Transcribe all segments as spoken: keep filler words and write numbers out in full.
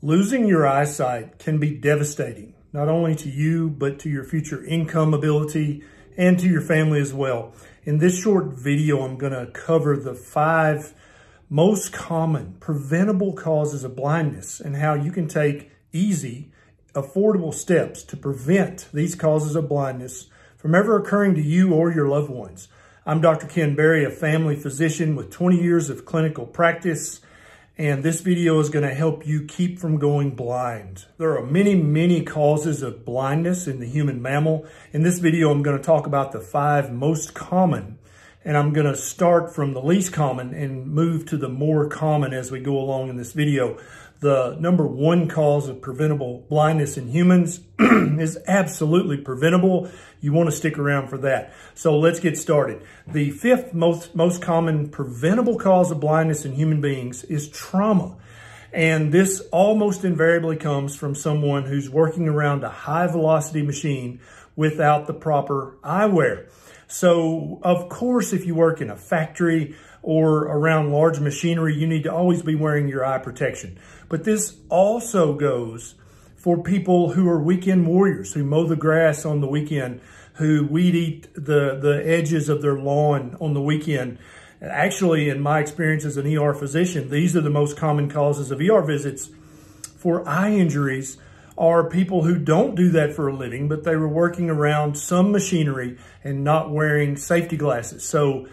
Losing your eyesight can be devastating, not only to you, but to your future income ability and to your family as well. In this short video, I'm going to cover the five most common preventable causes of blindness and how you can take easy, affordable steps to prevent these causes of blindness from ever occurring to you or your loved ones. I'm Doctor Ken Berry, a family physician with twenty years of clinical practice. And this video is going to help you keep from going blind. There are many, many causes of blindness in the human mammal. In this video, I'm going to talk about the five most common, and I'm going to start from the least common and move to the more common as we go along in this video. The number one cause of preventable blindness in humans is absolutely preventable. You want to stick around for that. So let's get started. The fifth most, most common preventable cause of blindness in human beings is trauma. And this almost invariably comes from someone who's working around a high velocity machine without the proper eyewear. So, of course, if you work in a factory or around large machinery, you need to always be wearing your eye protection. But this also goes for people who are weekend warriors, who mow the grass on the weekend, who weed eat the, the edges of their lawn on the weekend. Actually, in my experience as an E R physician, these are the most common causes of E R visits for eye injuries. Are people who don't do that for a living, but they were working around some machinery and not wearing safety glasses. So one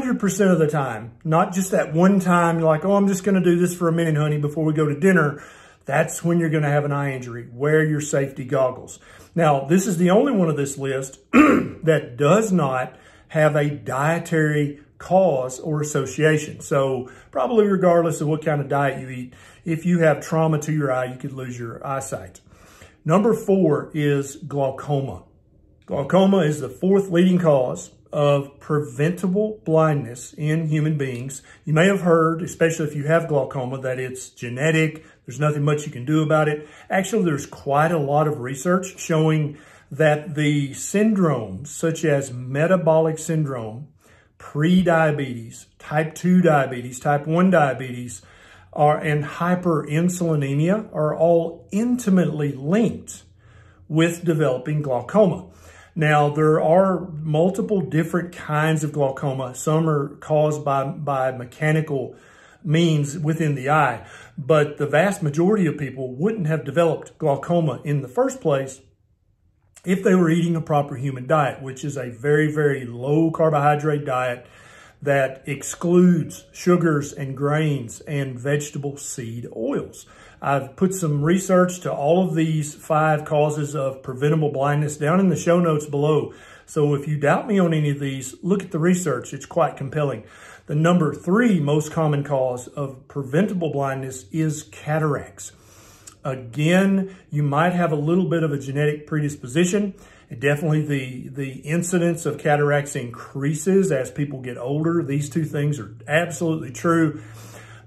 hundred percent of the time, not just that one time, you're like, oh, I'm just going to do this for a minute, honey, before we go to dinner. That's when you're going to have an eye injury. Wear your safety goggles. Now, this is the only one of this list that does not have a dietary cause or association. So probably regardless of what kind of diet you eat, if you have trauma to your eye, you could lose your eyesight. Number four is glaucoma. Glaucoma is the fourth leading cause of preventable blindness in human beings. You may have heard, especially if you have glaucoma, that it's genetic. There's nothing much you can do about it. Actually, there's quite a lot of research showing that the syndromes such as metabolic syndrome, pre-diabetes, type two diabetes, type one diabetes, are, and hyperinsulinemia are all intimately linked with developing glaucoma. Now, there are multiple different kinds of glaucoma. Some are caused by, by mechanical means within the eye, but the vast majority of people wouldn't have developed glaucoma in the first place if they were eating a proper human diet, which is a very, very low carbohydrate diet that excludes sugars and grains and vegetable seed oils. I've put some research to all of these five causes of preventable blindness down in the show notes below. So if you doubt me on any of these, look at the research. It's quite compelling. The number three most common cause of preventable blindness is cataracts. Again, you might have a little bit of a genetic predisposition. Definitely the, the incidence of cataracts increases as people get older. These two things are absolutely true.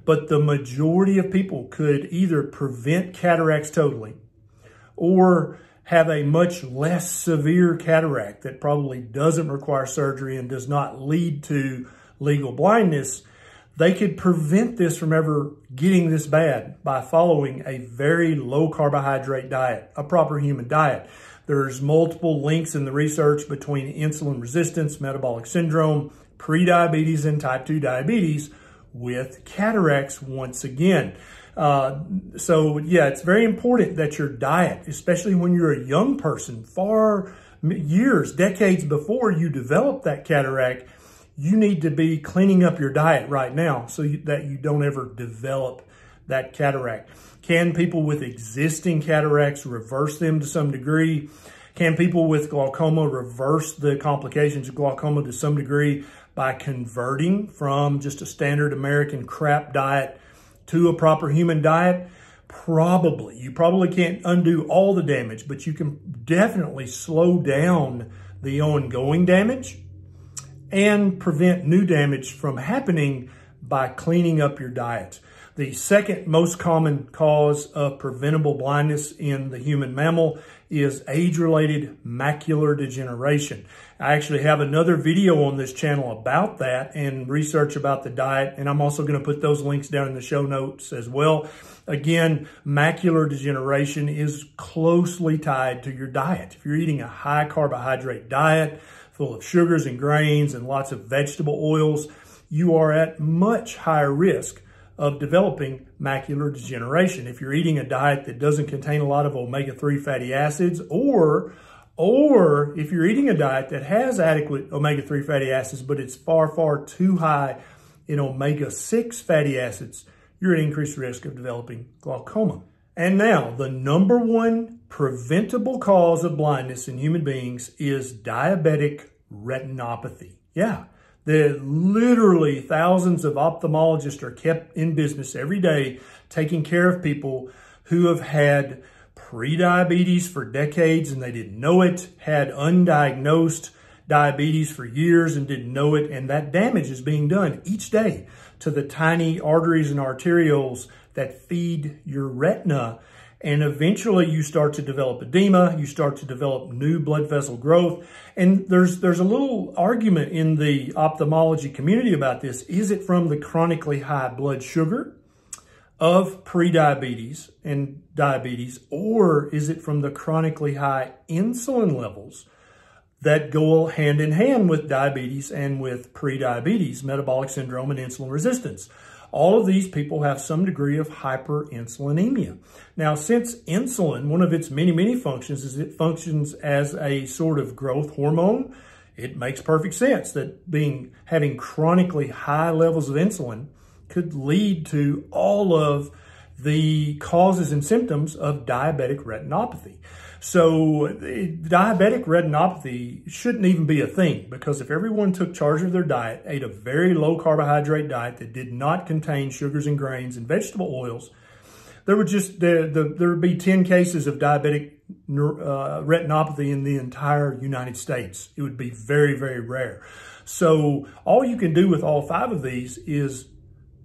But the majority of people could either prevent cataracts totally or have a much less severe cataract that probably doesn't require surgery and does not lead to legal blindness. They could prevent this from ever getting this bad by following a very low carbohydrate diet, a proper human diet. There's multiple links in the research between insulin resistance, metabolic syndrome, prediabetes, and type two diabetes with cataracts once again. Uh, so yeah, it's very important that your diet, especially when you're a young person, far years, decades before you develop that cataract, you need to be cleaning up your diet right now so you, that you don't ever develop that cataract. Can people with existing cataracts reverse them to some degree? Can people with glaucoma reverse the complications of glaucoma to some degree by converting from just a standard American crap diet to a proper human diet? Probably. You probably can't undo all the damage, but you can definitely slow down the ongoing damage and prevent new damage from happening by cleaning up your diet. The second most common cause of preventable blindness in the human mammal is age-related macular degeneration. I actually have another video on this channel about that and research about the diet, and I'm also going to put those links down in the show notes as well. Again, macular degeneration is closely tied to your diet. If you're eating a high carbohydrate diet full of sugars and grains and lots of vegetable oils, you are at much higher risk of developing macular degeneration. If you're eating a diet that doesn't contain a lot of omega three fatty acids, or or if you're eating a diet that has adequate omega three fatty acids, but it's far, far too high in omega six fatty acids, you're at increased risk of developing glaucoma. And now, the number one preventable cause of blindness in human beings is diabetic retinopathy. Yeah. That literally thousands of ophthalmologists are kept in business every day taking care of people who have had pre-diabetes for decades and they didn't know it, had undiagnosed diabetes for years and didn't know it, and that damage is being done each day to the tiny arteries and arterioles that feed your retina. And eventually you start to develop edema, you start to develop new blood vessel growth. And there's, there's a little argument in the ophthalmology community about this. Is it from the chronically high blood sugar of prediabetes and diabetes, or is it from the chronically high insulin levels that go hand in hand with diabetes and with prediabetes, metabolic syndrome, and insulin resistance? All of these people have some degree of hyperinsulinemia. Now, since insulin, one of its many, many functions is it functions as a sort of growth hormone, it makes perfect sense that being having chronically high levels of insulin could lead to all of the causes and symptoms of diabetic retinopathy. So diabetic retinopathy shouldn't even be a thing, because if everyone took charge of their diet, ate a very low carbohydrate diet that did not contain sugars and grains and vegetable oils, there would just there, the, there would be ten cases of diabetic uh, retinopathy in the entire United States. It would be very, very rare. So all you can do with all five of these is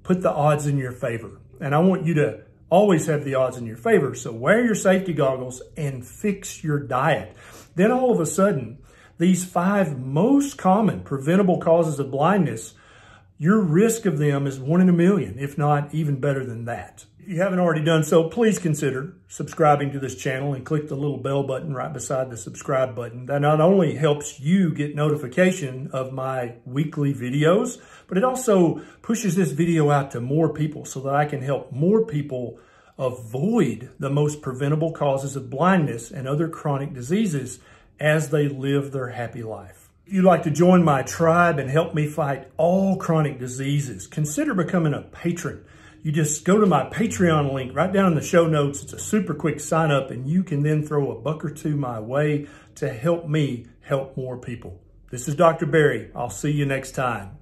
put the odds in your favor. And I want you to always have the odds in your favor. So wear your safety goggles and fix your diet. Then all of a sudden, these five most common preventable causes of blindness, your risk of them is one in a million, if not even better than that. If you haven't already done so, please consider subscribing to this channel and click the little bell button right beside the subscribe button. That not only helps you get notification of my weekly videos, but it also pushes this video out to more people so that I can help more people avoid the most preventable causes of blindness and other chronic diseases as they live their happy life. If you'd like to join my tribe and help me fight all chronic diseases, consider becoming a patron. You just go to my Patreon link right down in the show notes. It's a super quick sign up, and you can then throw a buck or two my way to help me help more people. This is Doctor Berry. I'll see you next time.